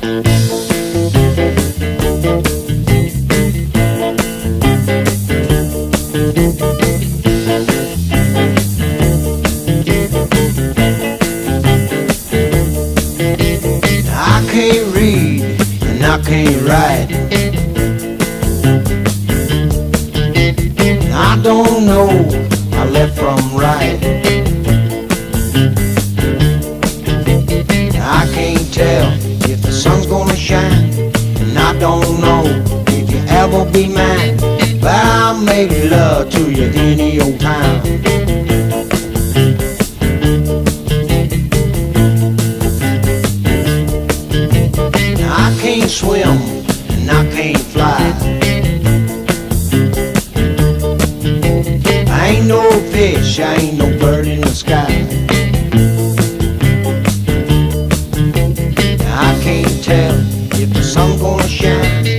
I can't write. I don't know my left from right. I can't tell if the sun's gonna shine, and I don't know if you ever be mine. But I'll make love to you any old time. I can't swim and I can't fly. I ain't no fish, I ain't no bird in the sky. I can't tell if the sun's gonna shine,